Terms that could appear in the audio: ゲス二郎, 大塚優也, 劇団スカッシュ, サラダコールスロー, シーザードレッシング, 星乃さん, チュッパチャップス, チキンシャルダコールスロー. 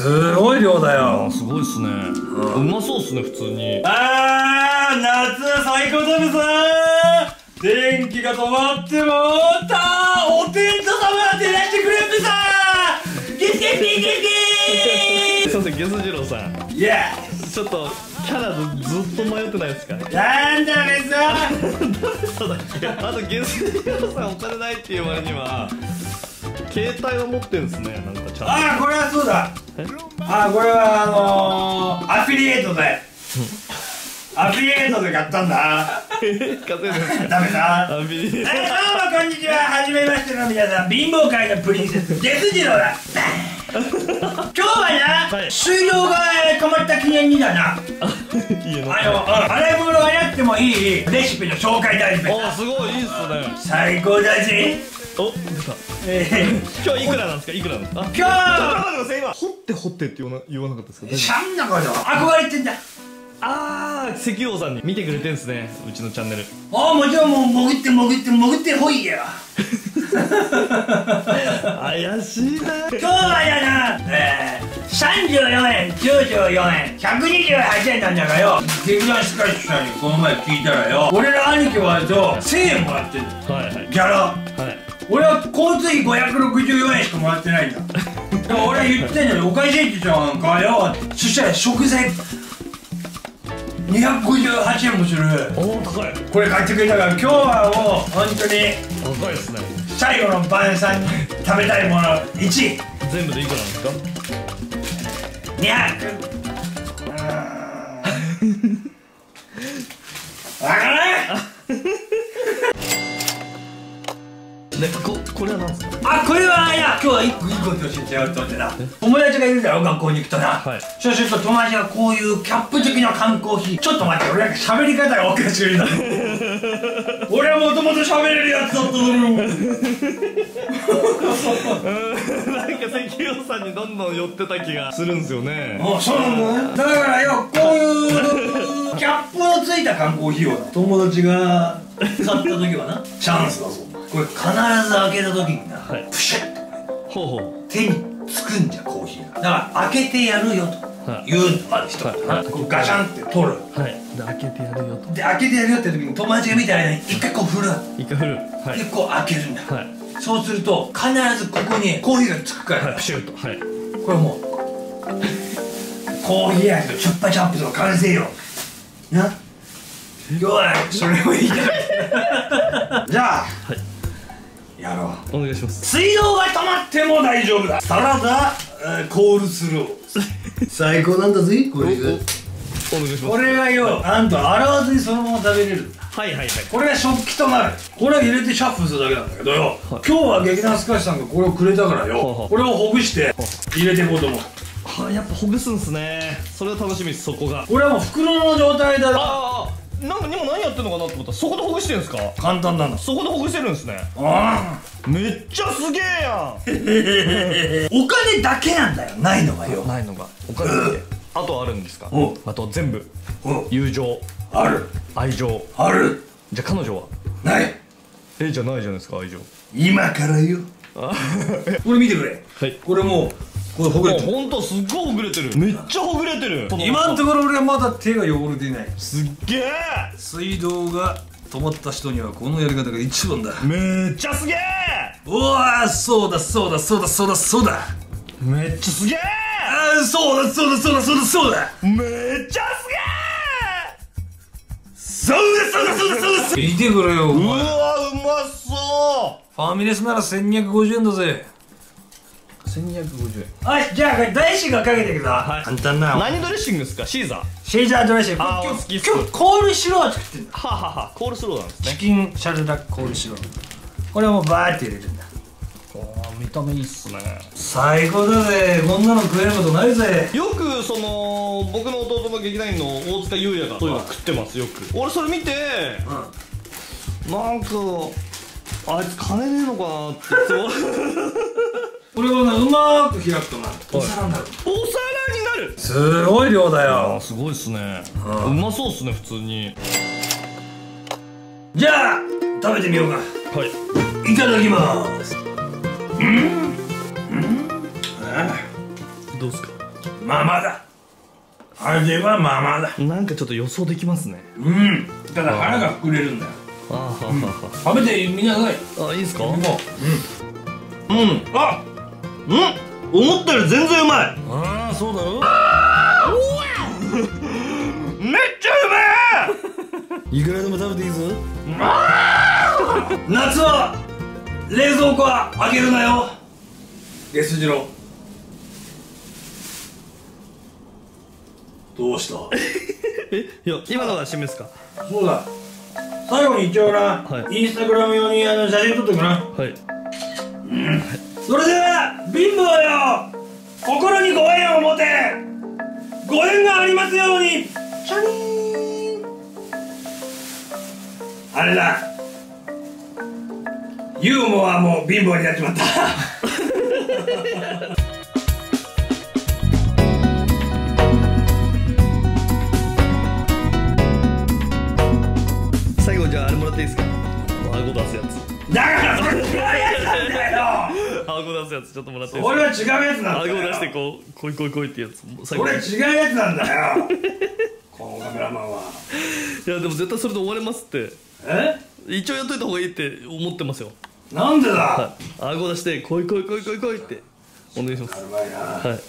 すごい量だよ。すごいっすね。うまそうっすね、普通に。あー、夏最高だべさー。電気が止まってもーたー、お天道様が照らしてくれるべさー。ゲスゲスゲスゲス。すいません、ゲス二郎さん。イエー。ちょっとキャラずっと迷ってないですか。なんだべさー。誰さだっけ。あとゲス二郎さんお金ないっていう割には。携帯は持ってるんですね、なんかちゃんと。ああ、これはそうだ。あ、これはアフィリエイトでアフィリエイトで買ったんだ。買ってるんですか。ダメだ。どうもこんにちは、はじめましての皆さん、貧乏界のプリンセスゲスジローだ。今日はな、水道が止まった記念にだな。洗い物がやってもいいレシピの紹介だ。お、すごいいいっすね。最高だぜ。お、出た。今日いくらなんですか、いくらなんですか。今日は掘って掘ってって言わなかったですか。シャンだから憧れてんだ。ああ、石油王さんに見てくれてんですね、うちのチャンネル。ああ、もちろん、もう潜って潜って潜ってほいや。怪しいな。今日はやな、34円、94円、128円なんだからよ。劇団スカッシュさんにこの前聞いたらよ、俺ら兄貴は1000円もらってる。はいはい。ギャラ。はい。俺は交通費564円しかもらってないんだ。でも俺は言ってんのに、おかしいって言ったのかよ。そしたら食材258円もする。おお、高い。これ買ってくれたから、今日はもう本当に高いですね。最後の晩餐に食べたいもの1、全部でいくらなんですか。200。分からん。これは何ですか。あ、これは、いや、今日は1個教えてやるとってな。友達がいるだろ、学校に行くとな。はい。そうすると友達がこういうキャップ的な缶コーヒー。ちょっと待って、俺なんか喋り方がおかしいな。俺はもともと喋れるやつだったのよ。なんか石油王さんにどんどん寄ってた気がするんですよね。あ、そうなんだね。だからよ、こういうキャップのついた缶コーヒーを友達が買った時はな、チャンスだぞ。これ必ず開けた時にな、プシュッと手につくんじゃコーヒーが。だから開けてやるよというのまず一つ、ガシャンって取る。で、開けてやるよと。で、開けてやるよって時に友達が見た間に一回こう振る。で、こう開けるんだ。そうすると必ずここにコーヒーがつくから、プシュッと。これもうコーヒー味のチュッパチャップスの完成よな。今日はそれもいいじゃない。じゃあやろう。お願いします。水道が止まっても大丈夫だ。サラダコールスロー最高なんだぜ。これがよ、なんと洗わずにそのまま食べれる。はいはいはい。これが食器となる。これを入れてシャッフルするだけなんだけどよ、今日は劇団スカッシュさんがこれをくれたからよ、これをほぐして入れていこうと思う。やっぱほぐすんすね。それは楽しみです。そこが俺はもう袋の状態だろ。なんか今何やってんのかなと思ったら、そこでほぐしてるんですか。簡単なんだ。そこでほぐしてるんですね。ああ、めっちゃすげえやん。お金だけなんだよ、ないのがよ。ないのがお金だけ。あとあるんですか。あと全部友情ある、愛情ある。じゃあ彼女はない。え、じゃないじゃないですか、愛情。今からよ。これ見てくれ。はい。これもうこれほぐれてる。ほんとすっごいほぐれてる。めっちゃほぐれてる。今のところ俺はまだ手が汚れていない。すっげえ。水道が止まった人にはこのやり方が一番だ。めっちゃすげえ。うわー、そうだそうだそうだそうだそうだ。めっちゃすげえ。あー、そうだそうだそうだそうだそうだ。めっちゃすげえ。そうだそうだそうだそうだそうだ。見てくれよ。うわー、うまそう。ファミレスなら1250円だぜ。1250円。はい、じゃあこれドレッシングかけていくぞ。簡単な。何ドレッシングですか。シーザー。シーザードレッシング。今日コールスロー作ってんだ。ははは。コールスローなんですね。チキンシャルダコールスロー。これをもうバーって入れるんだ。見た目いいっすね。最高だぜ。こんなの食えることないぜ。よくその僕の弟の劇団員の大塚優也がそういうの食ってますよく。俺それ見て、なんかあいつ金ねえのかなってこれをね、うまーく開くとな、お皿になる。お皿になる。すごい量だよ。すごいっすね。うまそうっすね、普通に。じゃあ食べてみようか。はい、いただきます。うん、どうっすか。まあまだ味はまあまだ、なんかちょっと予想できますね。うん、ただ腹が膨れるんだよ。ああ、うん、食べてみなさい。あ、いいですか。うん、うん、あ、うん、思ったより全然うまい。ああ、そうだろう。めっちゃうめえ。いくらでも食べていいぞ。夏は冷蔵庫は開けるなよ。ゲスジロー、どうした？え、いや、今のは締めですか？そうだ、最後に一応な、はい、インスタグラム用に写真撮っとくな。はい、うん、それでは貧乏よ、心にご縁を持て、ご縁がありますように。シャリーン、あれだ、ユーモアも貧乏になっちまったじゃあ、あれもらっていいですか？顎出すやつ。だからそれ違うやつなんだよ。顎出すやつちょっともらっていいですか？俺は違うやつなんだよ。顎出してこう、こいこいこいってやつ。俺違うやつなんだよこのカメラマンは。いやでも絶対それで終われますって。え、一応やっといた方がいいって思ってますよ。なんでだ、はい、顎出してこいこいこいこいこいってお願いします。うまいな、はい。